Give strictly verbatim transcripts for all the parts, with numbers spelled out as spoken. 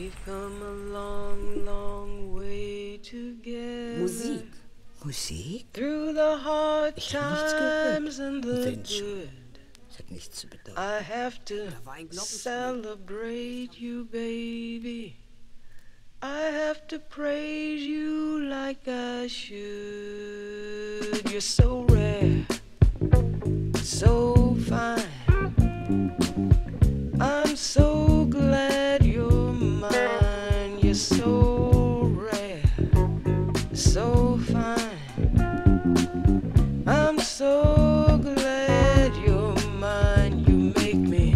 We've come a long, long way together. Muziek. Musik? Through the hard ich habe nichts times and the good. Das hat nichts zu bedeuten. I have to celebrate you, baby. I have to praise you like I should. You're so rare, so fine. I'm so glad you're mine. You're so rare, so fine. I'm so glad you're mine. You make me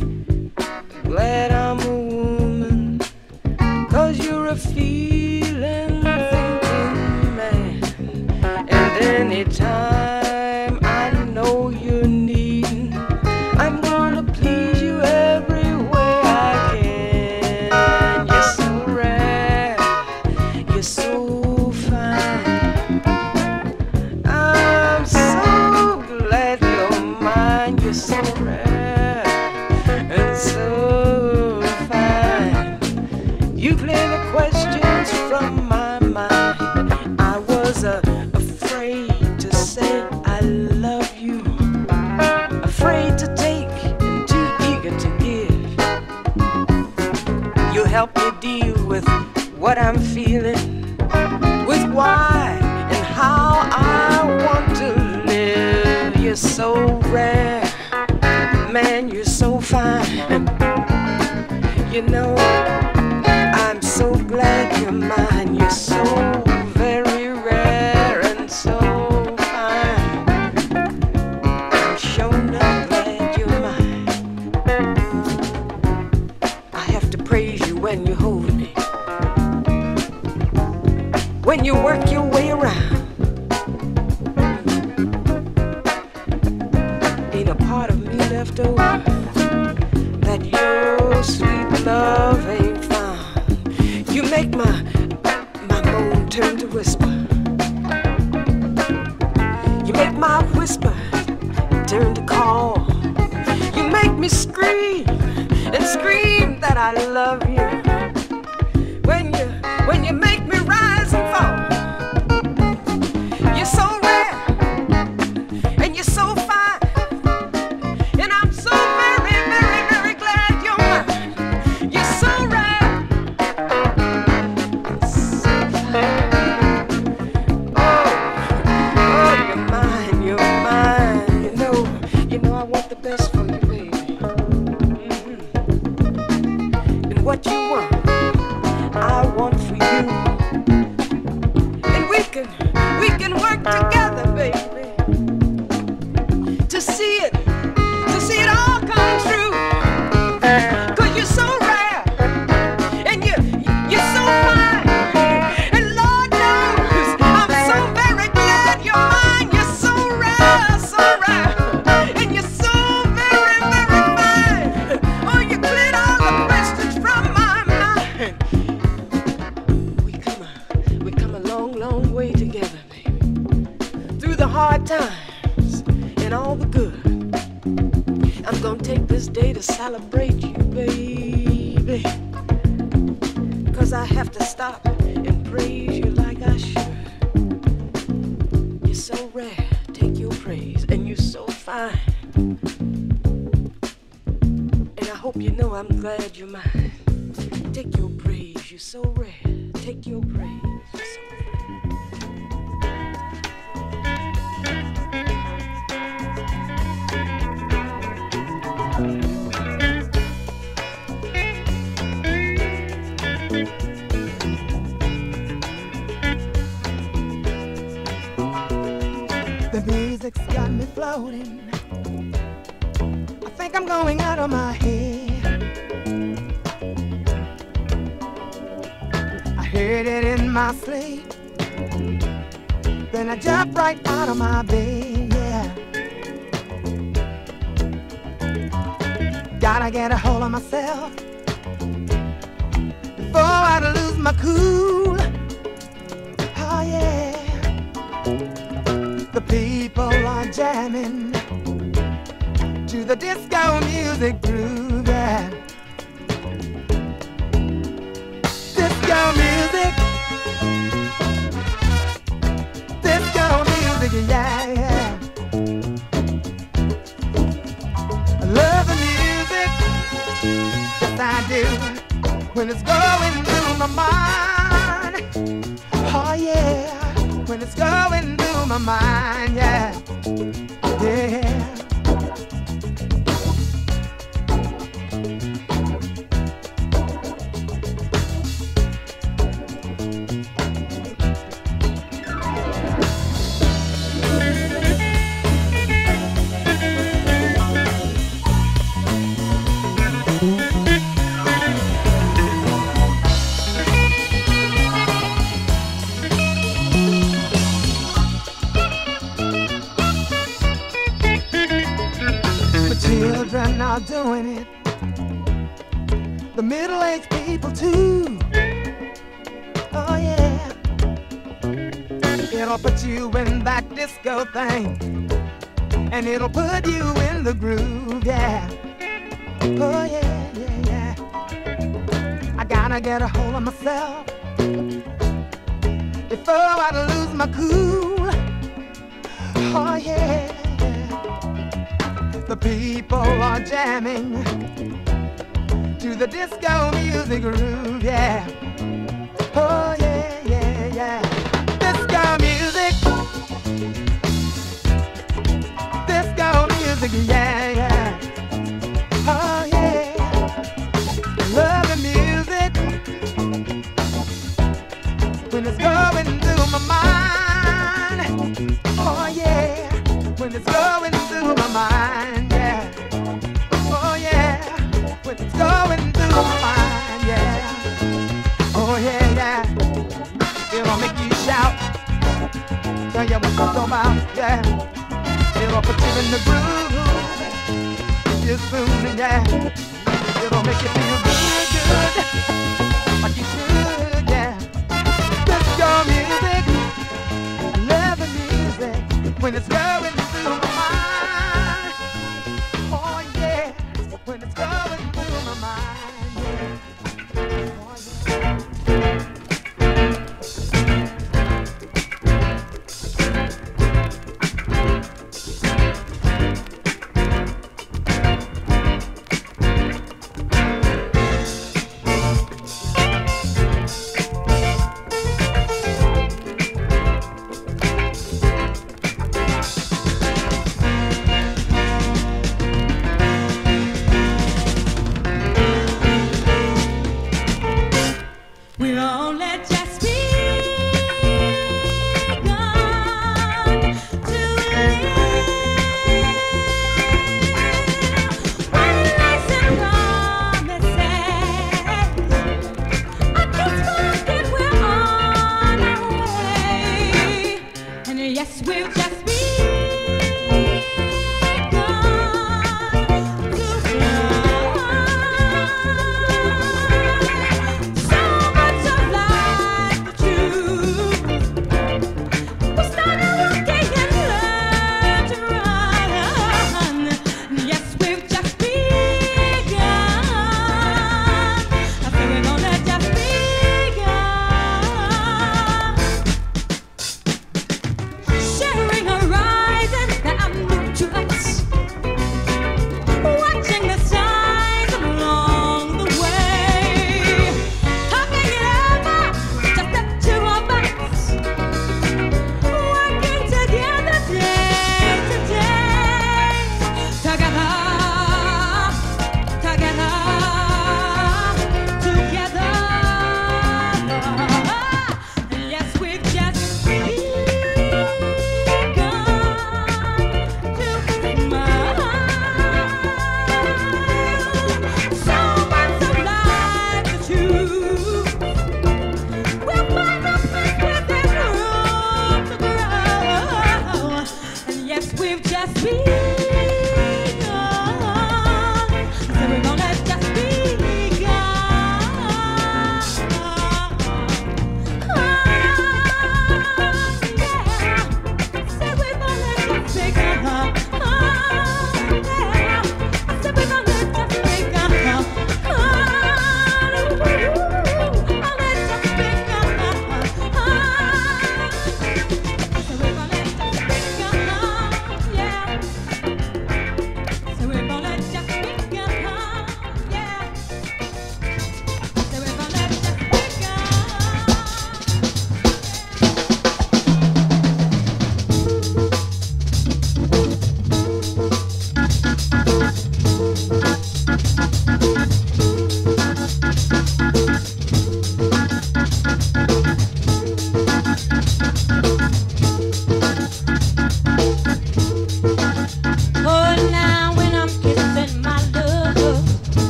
glad I'm a woman, 'cause you're a feeling, thinking man. And anytime I know you're needing, I'm gonna please you every way I can. You're so rare, you're so fine. I'm so glad you're mine. You're so rare and so fine. You play the questions from my mind. I was uh, afraid to say I love you, afraid to take and too eager to give. You help me deal with what I'm feeling, with why and how I want to live. You're so rare, man, you're so fine. You know, I'm so glad you're mine. You're so very rare and so fine. I'm sure not glad you're mine. I have to praise you when you hold me, when you work your way around. Ain't a part of me left over that your sweet love ain't found. You make my, my moan turn to whisper. You make my whisper turn to call. You make me scream and scream that I love you. When you, when you make me rise and fall. You're so rare and you're so fine. And I'm so very, very, very glad you're mine. You're so rare. What you want, I want for you. And we can, we can work together, baby, to see it, to see it all come true. 'Cause you're so rare, and you, you're so fine. And Lord knows, I'm so very glad you're mine. You're so rare, so rare. And you're so very, very fine. Oh, you cleared all the questions from my mind. We come a, we come a long, long way together, baby. Through the hard times and all the good. I'm gonna take this day to celebrate you, baby. 'Cause I have to stop and praise you like I should. You're so rare, take your praise, and you're so fine. Hope you know I'm glad you're mine. Take your praise, you're so rare. Take your praise, you're so rare. The music's got me floating. I think I'm going out of my head. Heard it in my sleep, then I jumped right out of my bed, yeah. Gotta get a hold of myself before I lose my cool, oh yeah. The people are jamming to the disco music groove, yeah. Disco music, yeah, yeah. I love the music, yes I do, when it's going through my mind. Oh yeah, when it's going through my mind, yeah, yeah. Children are doing it, the middle-aged people too. Oh yeah, it'll put you in that disco thing, and it'll put you in the groove, yeah. Oh yeah, yeah, yeah. I gotta get a hold of myself before I lose my cool. Oh yeah. The people are jamming to the disco music groove, yeah. Oh yeah, yeah, yeah. Disco music, disco music, yeah, yeah. Oh yeah, love the music when it's going through my mind. Oh yeah, when it's going through my mind. Going through my mind, yeah. Oh yeah, yeah. It'll make you shout, tell you what it's about, yeah. It'll put you in the groove, you soon, yeah. It'll make you feel good, good, like you should, yeah. Disco music, I love the music when it's going through my mind. Oh yeah, when it's going through. Oh,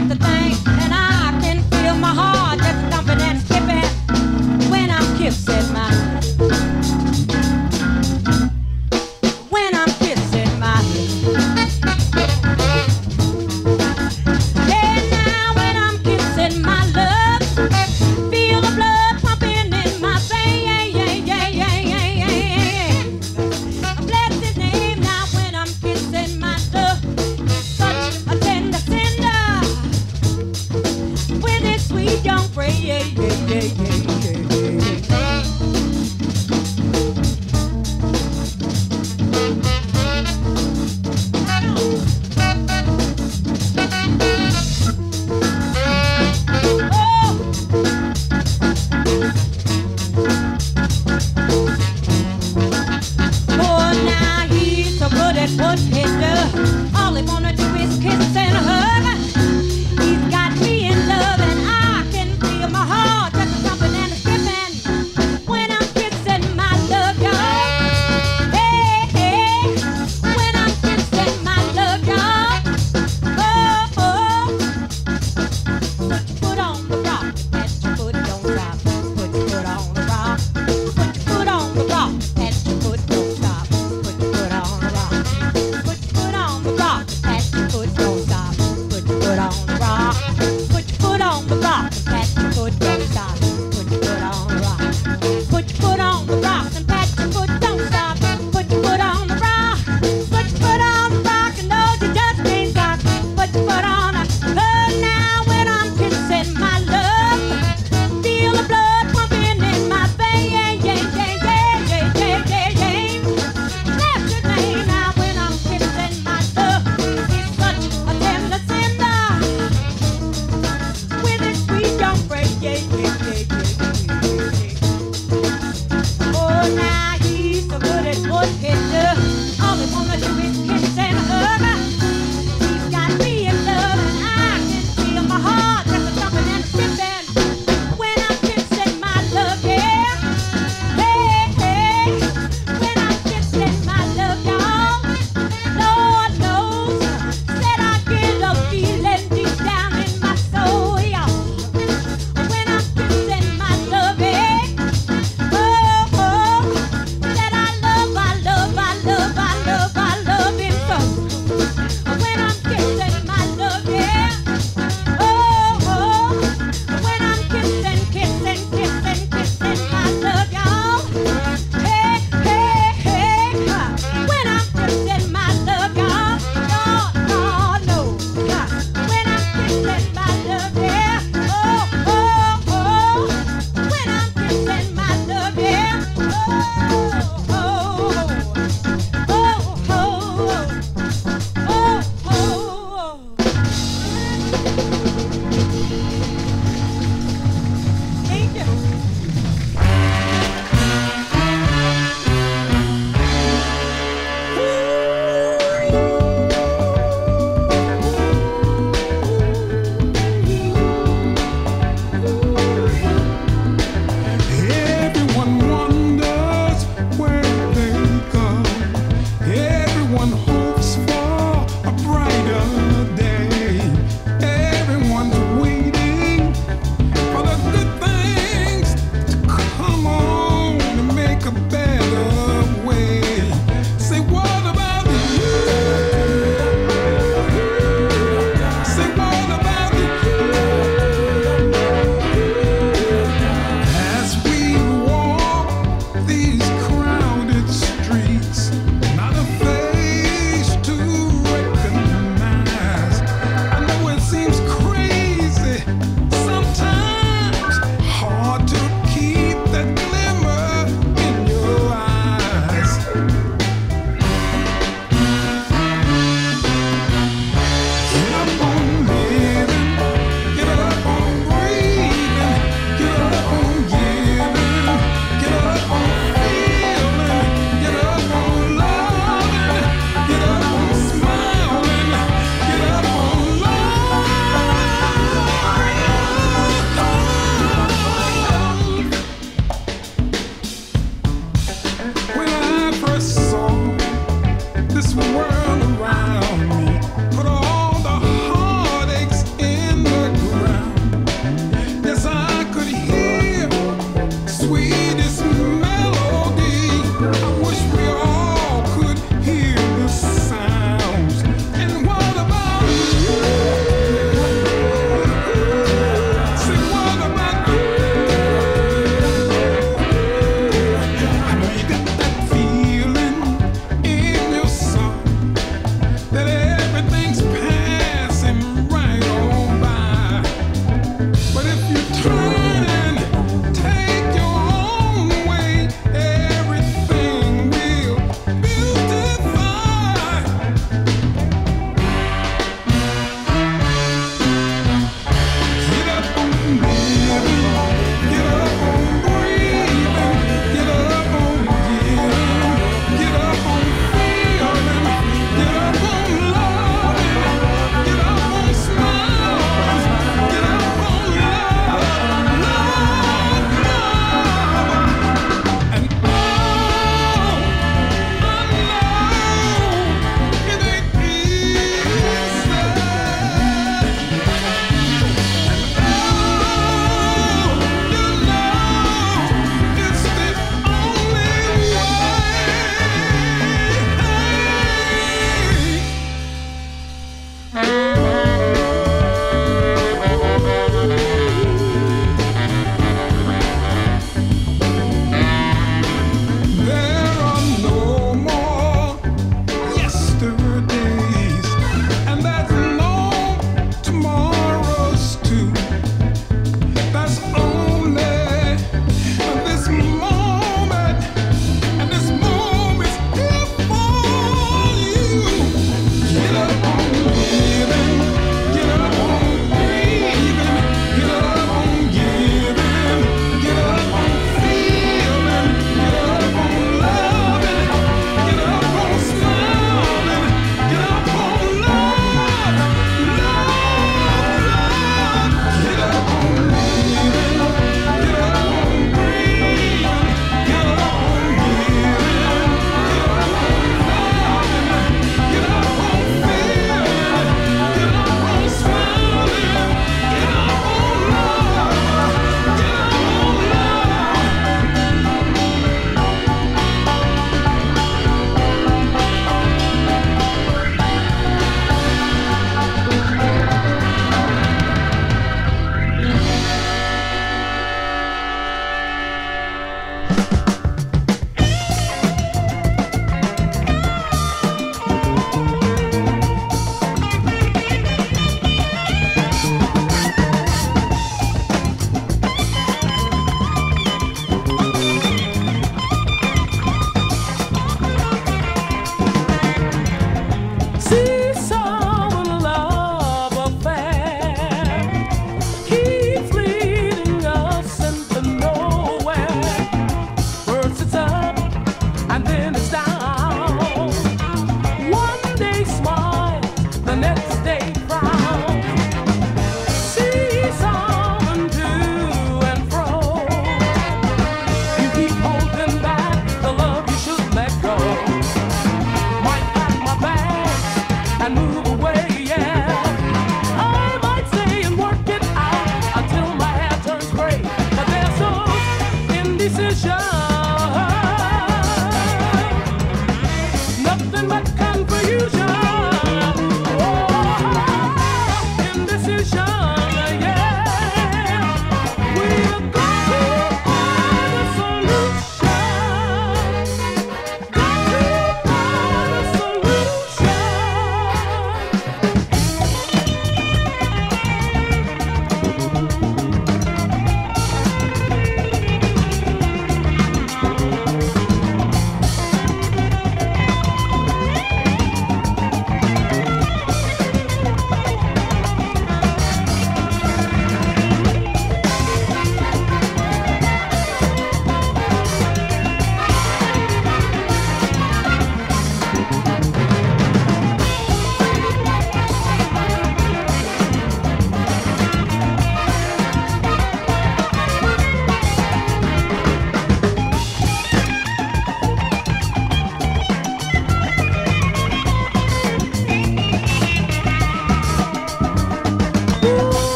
hurt to think, and I can feel my heart just thumping and skipping when I'm kissing my, when I'm kissing my. And now when I'm kissing my love, feel the blood pumping in my veins. I bless His name now when I'm kissing my love. Such a tender, tender.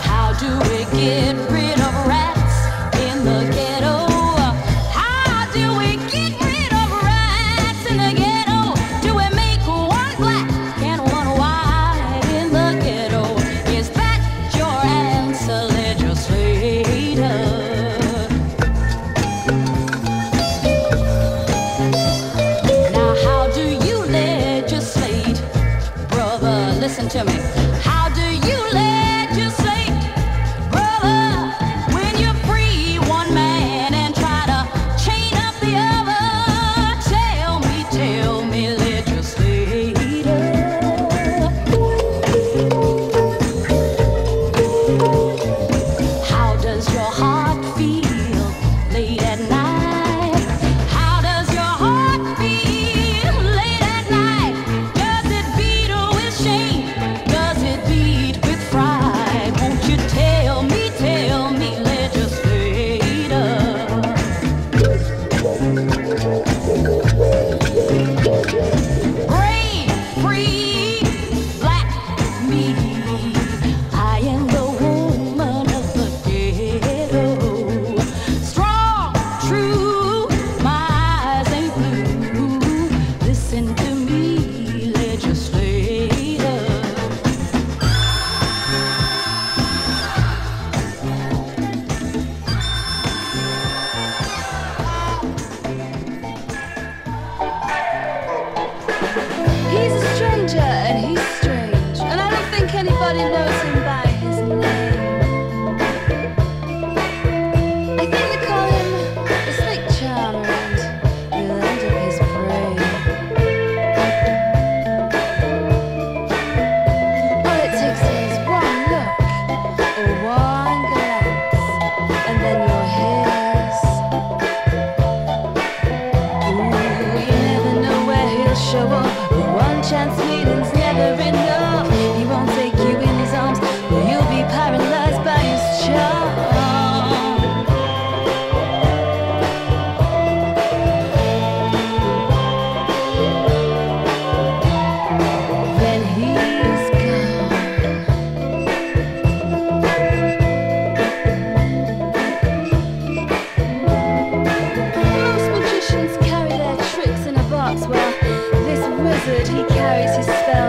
How do we get rid of rats in the ghetto? How do we get rid of rats in the ghetto? Do we make one black and one white in the ghetto? Is that your answer, legislator? Listen to me. How do you legislate, brother, when you free one man and try to chain up the other? Tell me, tell me, legislator. How does your heart feel late at night? And he's strange, and I don't think anybody knows him by his name. I think they call him the snake charmer, and he'll end up his prey. All it takes is one look, or one glance, and then you're his. Ooh, you never know where he'll show up. One chance meeting's never enough. He won't take you in his arms, but you'll be paralyzed by his charm. When he's gone, most magicians carry their tricks in a box. Well, he carries his spell.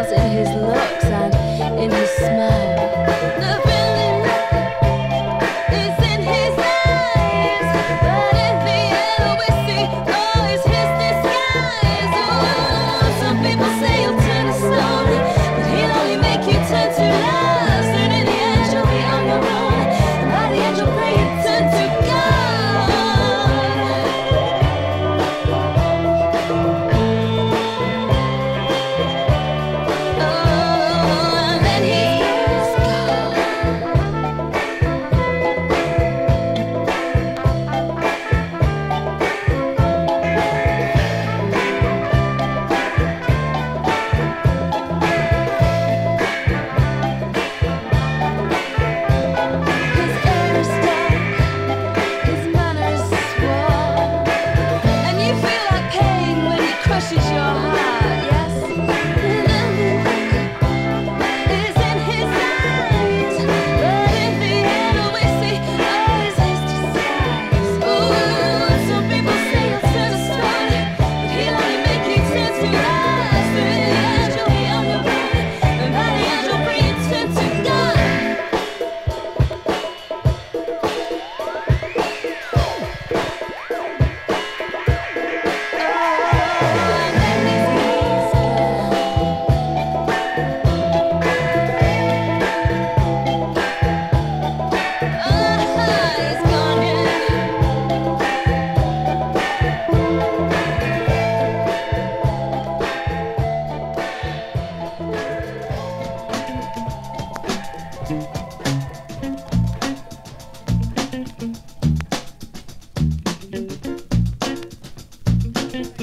And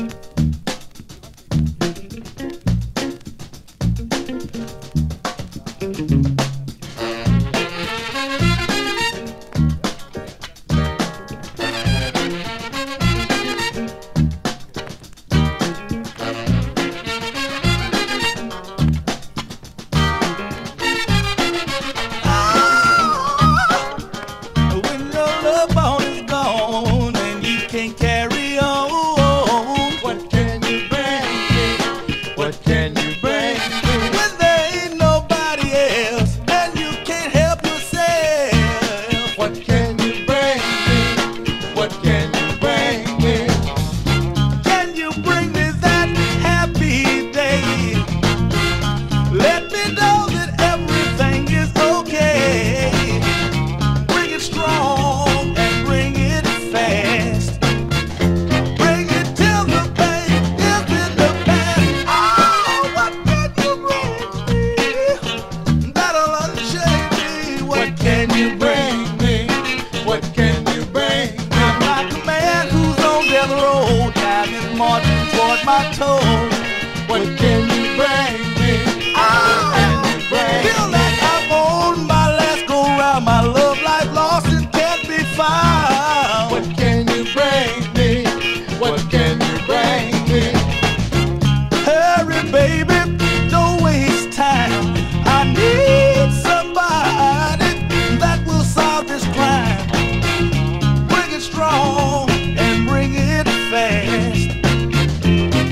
bring it fast.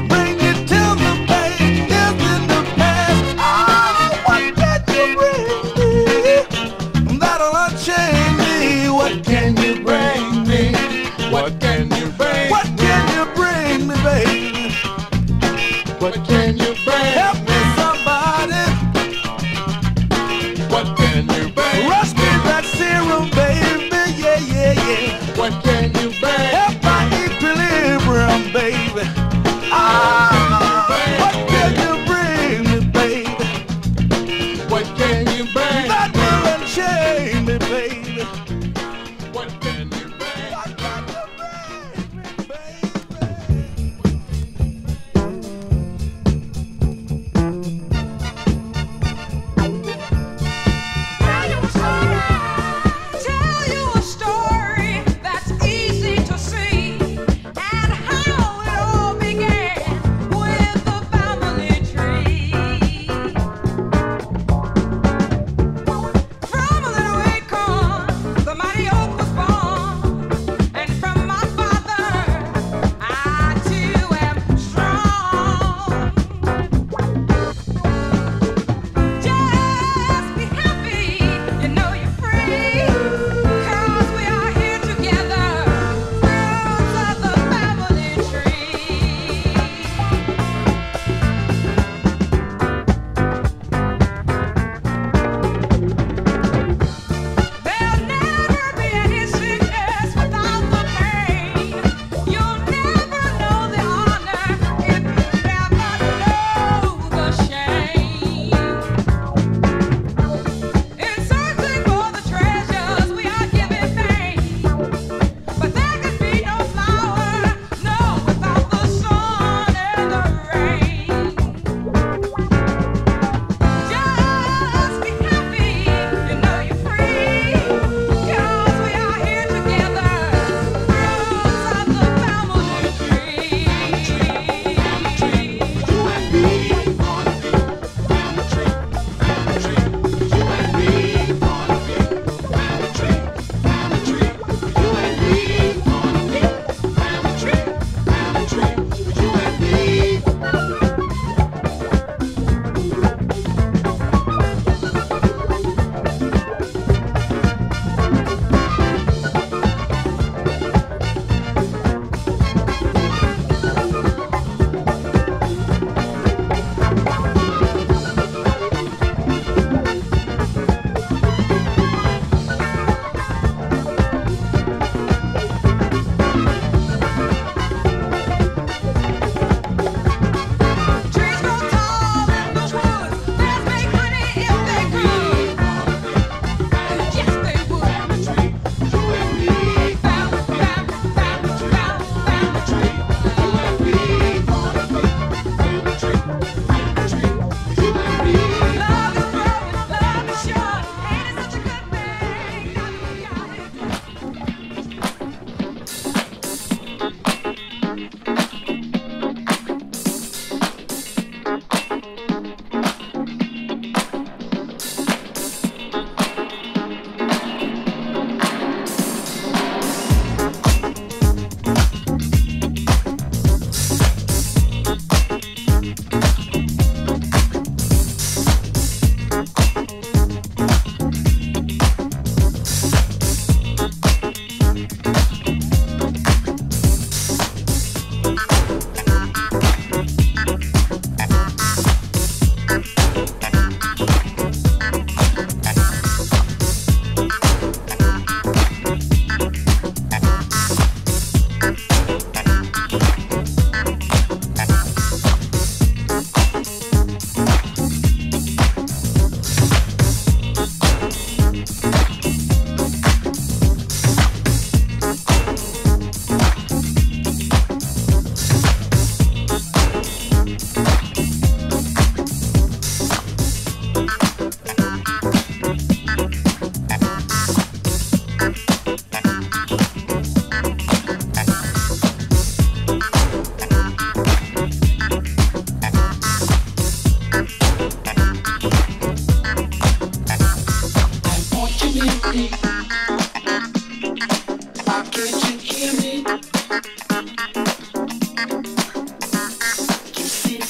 Bring it till the bank.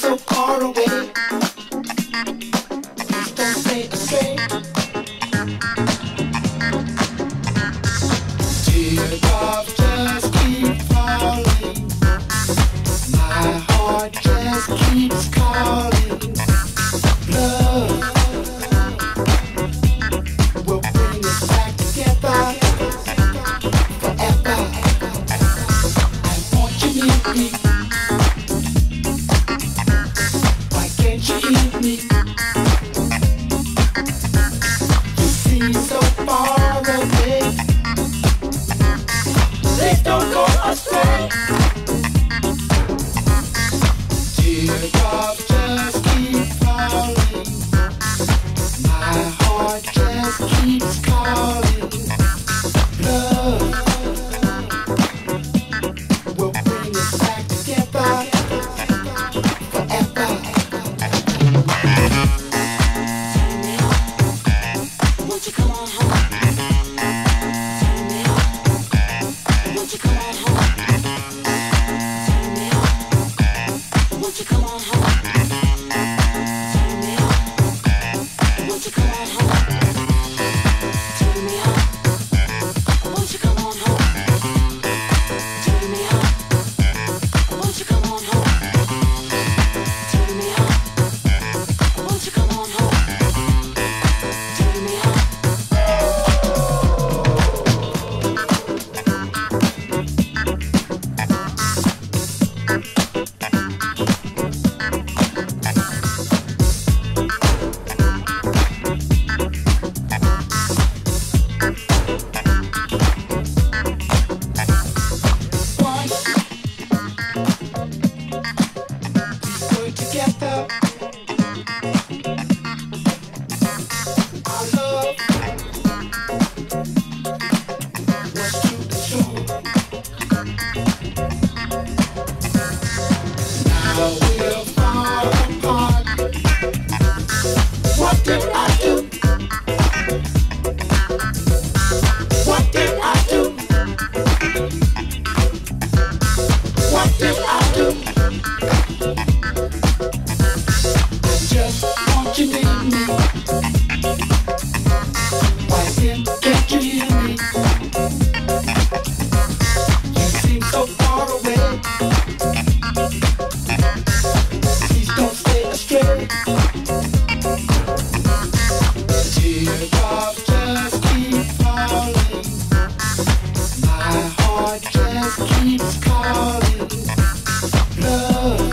so far away. Don't say a say. Teardrops just keep falling. My heart just keeps calling. Love will bring us back together. Teardrops just keep falling. My heart just keeps calling. Love will bring us back together. Teardrops just keep falling. My heart just keeps calling. Love.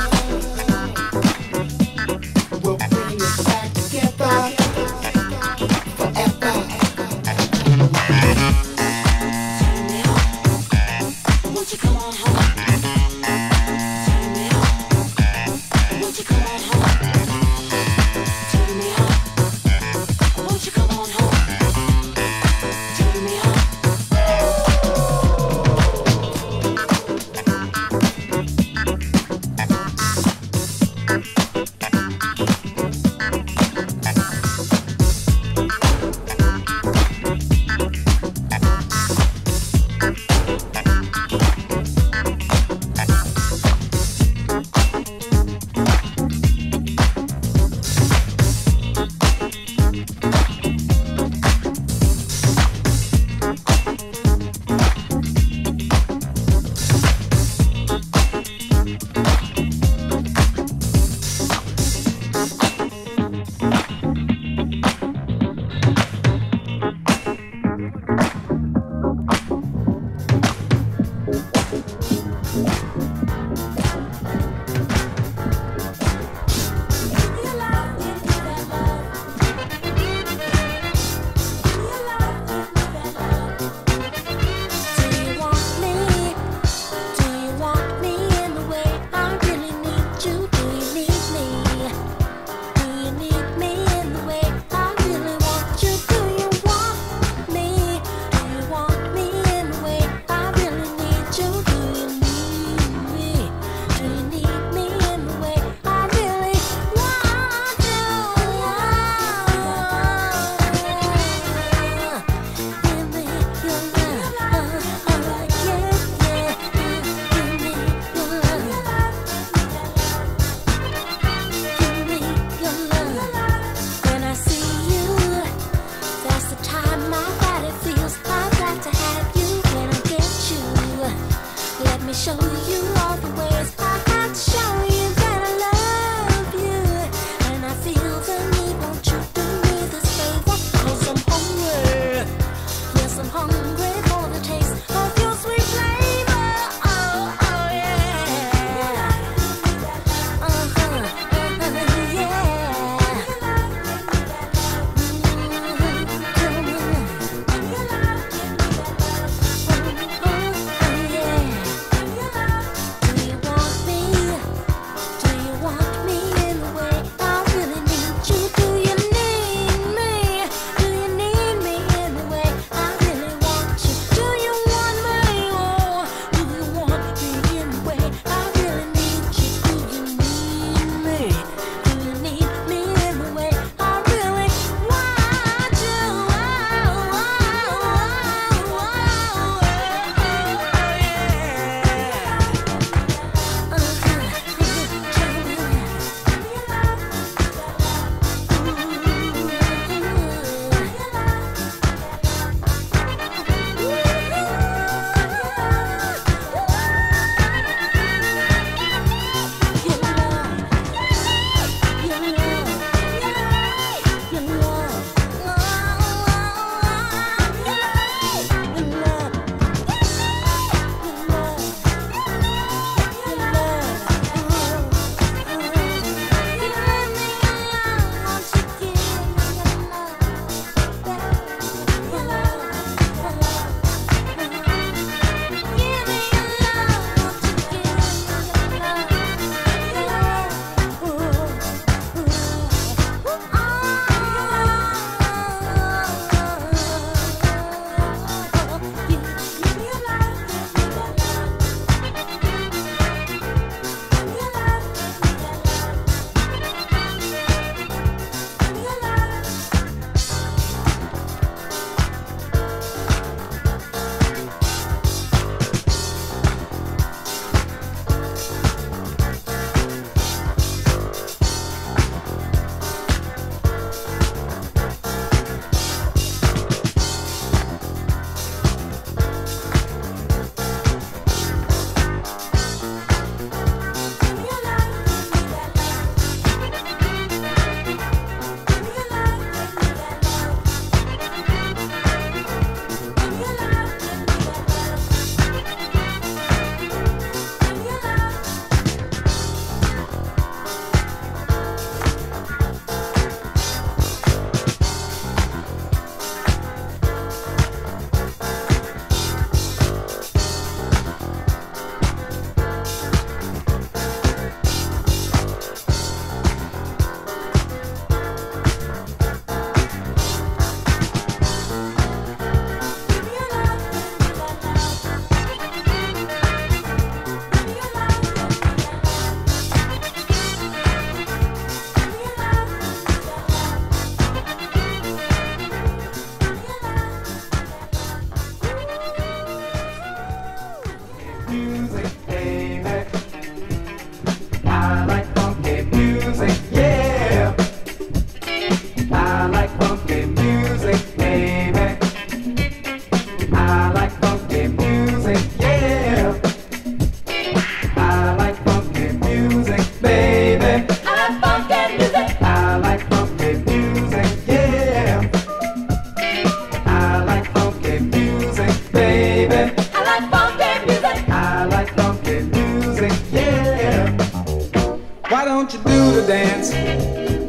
don't you do the dance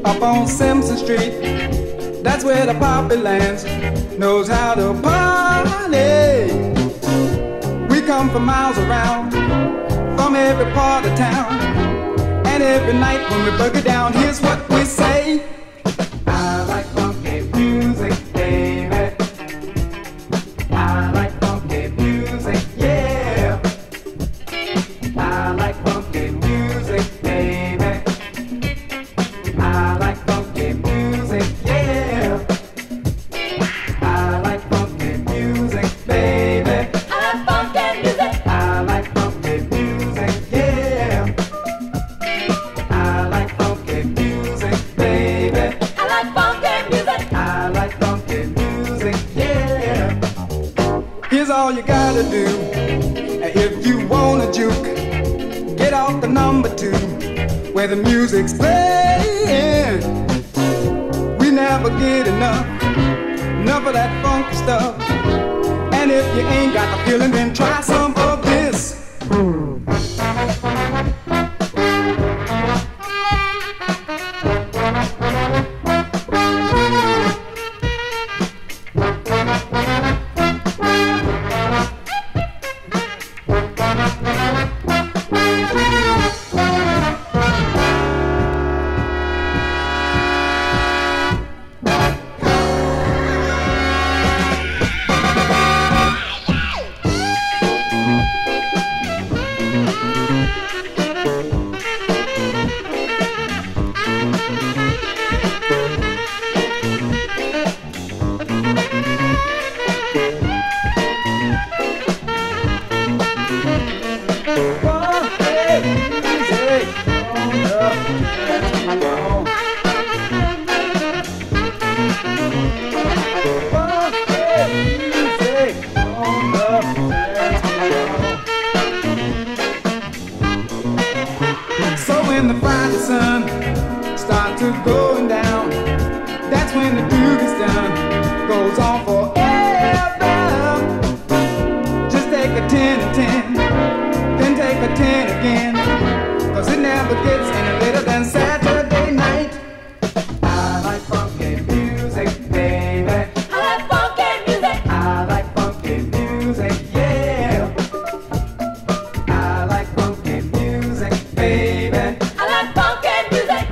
up on Simpson Street? That's where the Poppy Lands knows how to party. We come from miles around, from every part of town, and every night when we bug it down, here's what we say. I like funky music, baby. I like funky music, yeah. I like funky music, baby. I like funky music, yeah. I like funky music, baby. I like funky music. I like funky music, yeah. I like funky music, baby. I like funky music. I like funky music, yeah. Here's all you gotta do if you wanna juke. Get off the number two where the music's playing. We never get enough, enough of that funky stuff. And if you ain't got the feeling, then try some of this. When the Friday sun starts to going down, that's when the do gets done, goes on forever. Just take a ten and ten, then take a ten again, cause it never gets any later than Saturday night. I like funky music, baby. I like funky music. I like funky music, yeah. I like funky music, baby. I like funky music.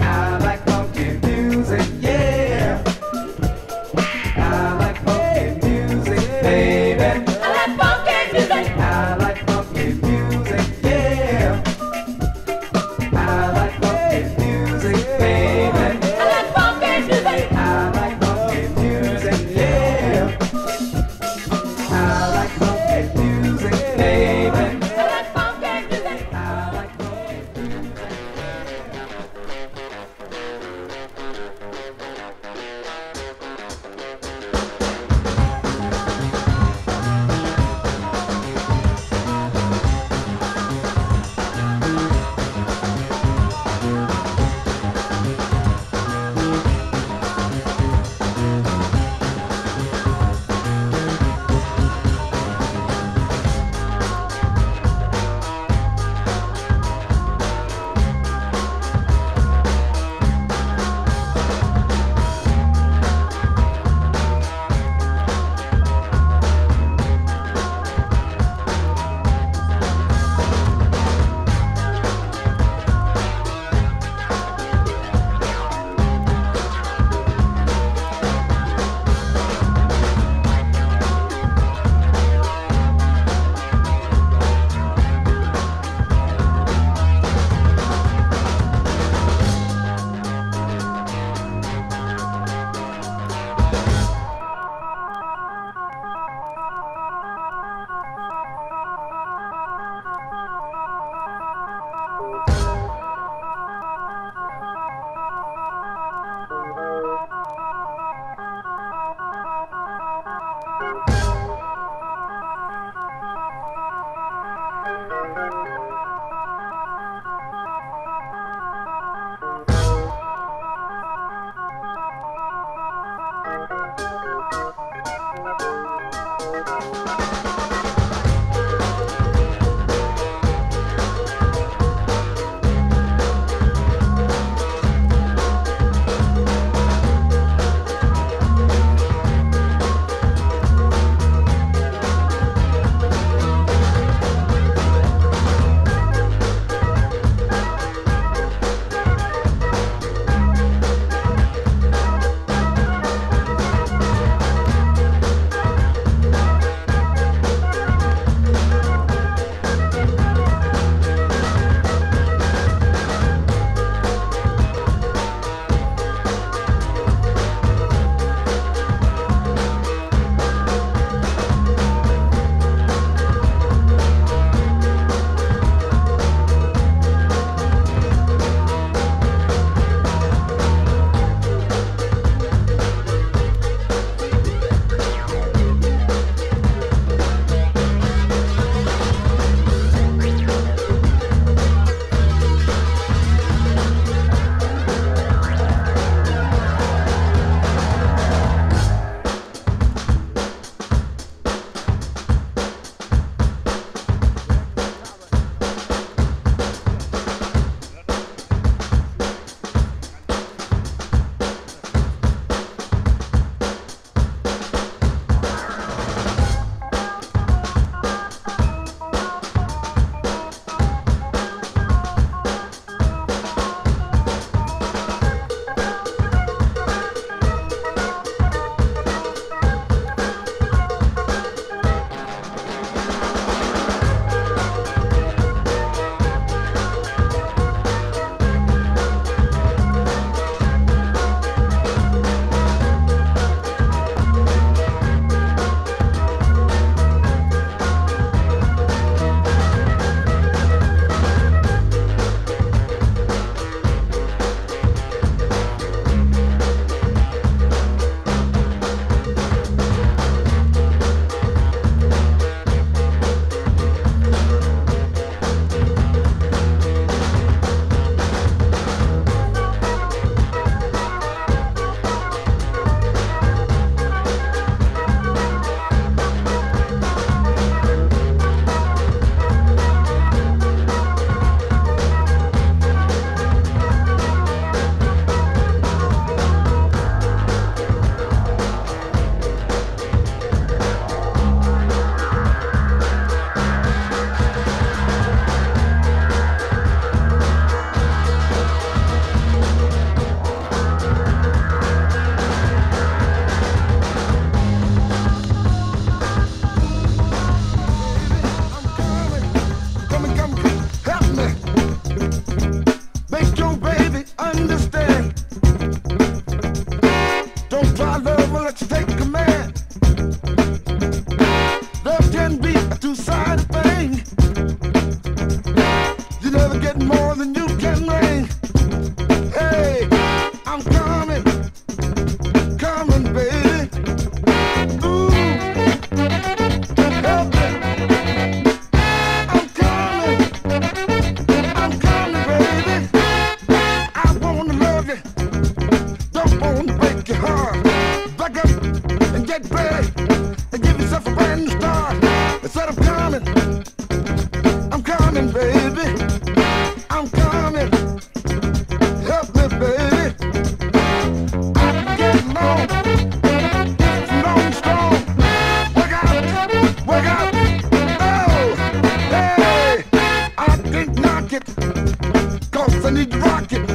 in each bracket.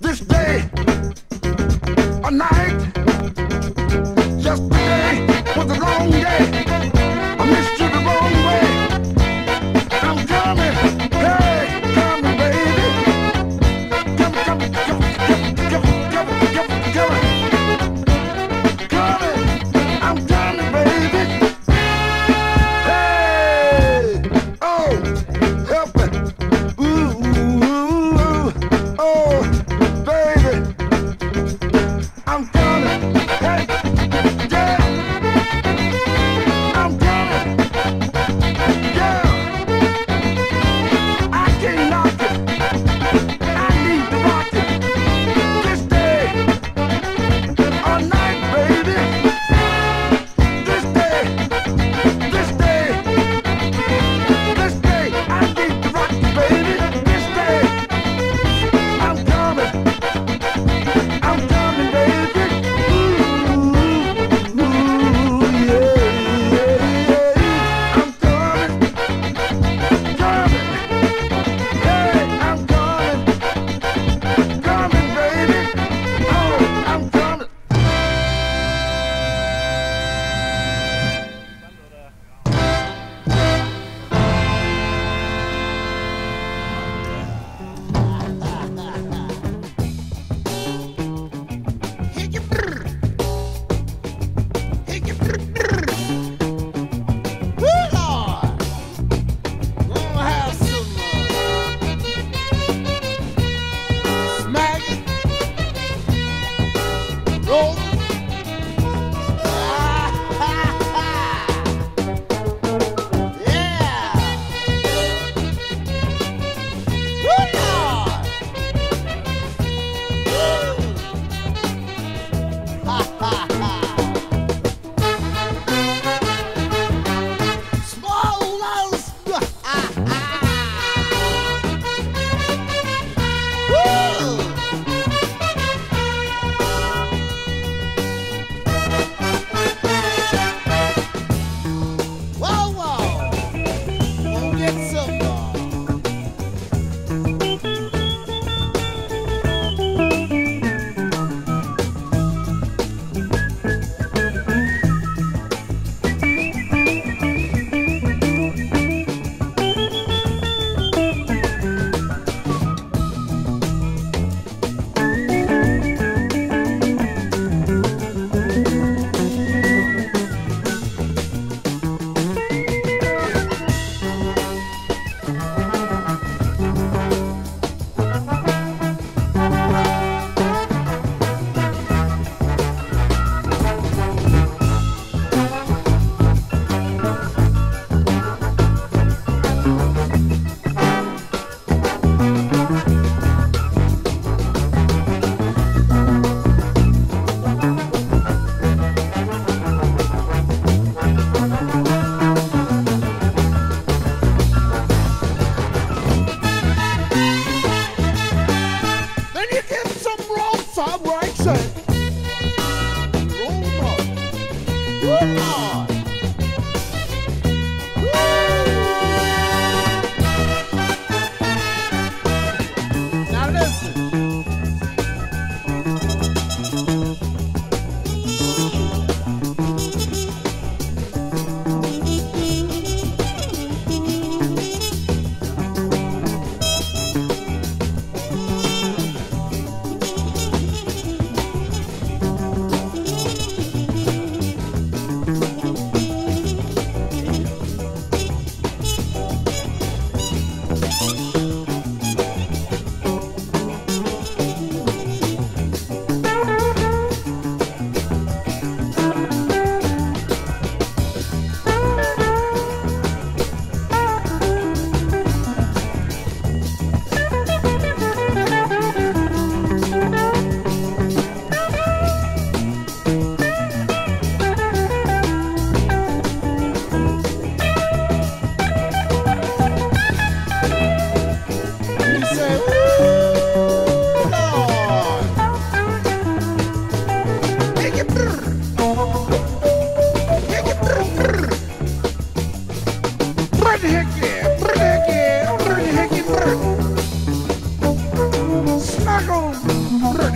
This day, a night, yesterday was the wrong day. I missed you the wrong way. I'm coming, hey, coming, baby. Come, come, come, come, come, come, come, come, coming. I'm coming, baby. Hey, oh, help it. I'm coming, hey, yeah. I'm coming, yeah. I can't knock it, I need to rock it. This day, a night, baby. This day, this day, this day, I need to rock it, baby. This day, I'm coming, I'm coming.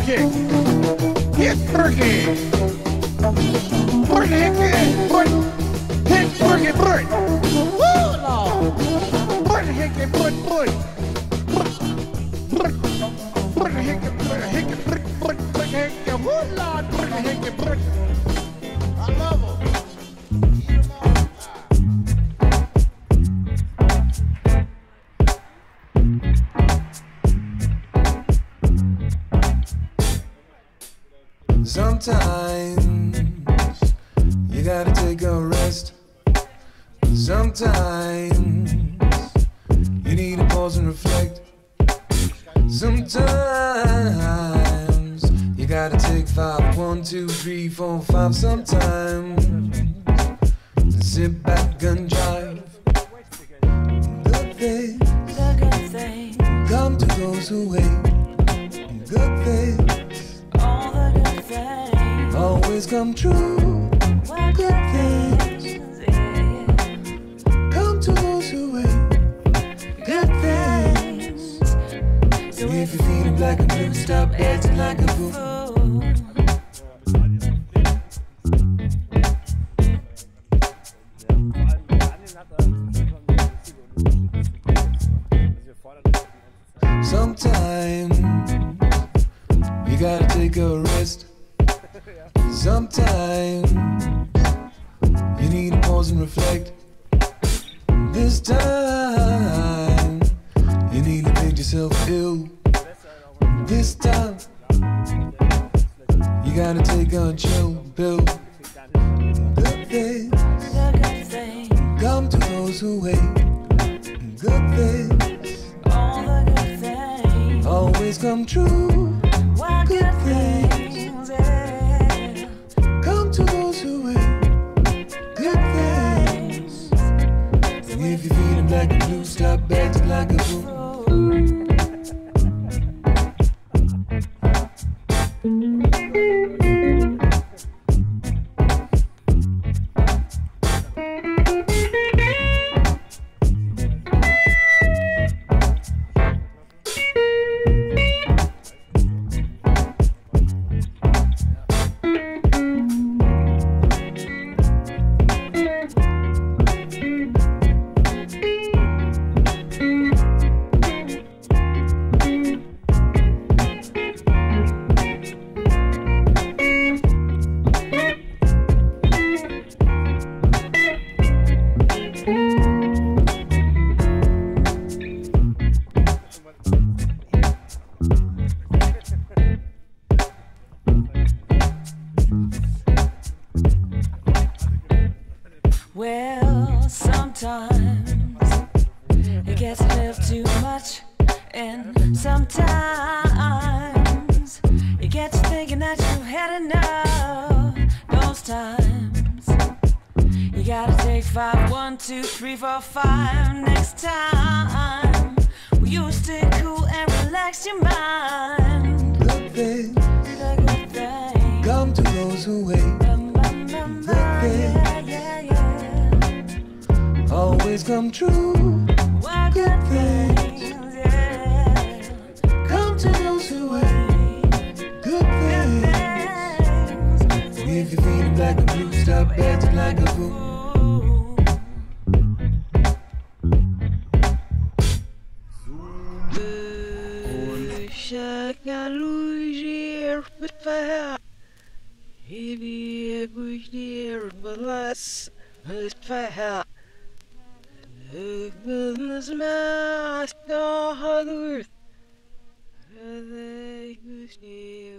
kick. Hit Burger. Burger, hit Burger. Hit Burger, Burger. Woo, Lord. Burger, hit Burger, Burger. Burger, hit Burger, hit Burger, Burger, Burger, Burger. Woo, Lord. Burger, hit Burger. I love him. Sometimes you gotta take a rest. Sometimes you need to pause and reflect. Sometimes you gotta take five. One, two, three, four, five. Sometimes sit back and drive. Good things, the good things come to those who wait. Good things, always come true. Good things come to those who wait. Good things. So if you're feeling black and blue, stop acting like a fool. Sometimes you gotta take a rest. Sometimes you need to pause and reflect. This time you need to make yourself ill. This time you gotta take a chill pill. Good things come to those who wait. Good things, all the good things, always come true. Good things come to those who wait. Good things. And if you're feeling black and blue, stop acting like a fool. Well, sometimes it gets a little too much, and sometimes you get to thinking that you've had enough. Those times you gotta take five. One, two, three, four, five. Next time, will you stay cool and relax your mind? Good things, the good things come to those who wait. Good things always come true. Why good things, yeah, come to those who wait. Good things. And if you're feeling black and blue, stop acting like a fool. Unsicher luigier befahr. Ewig luigier belas befahr. Goodness, my God, earth, they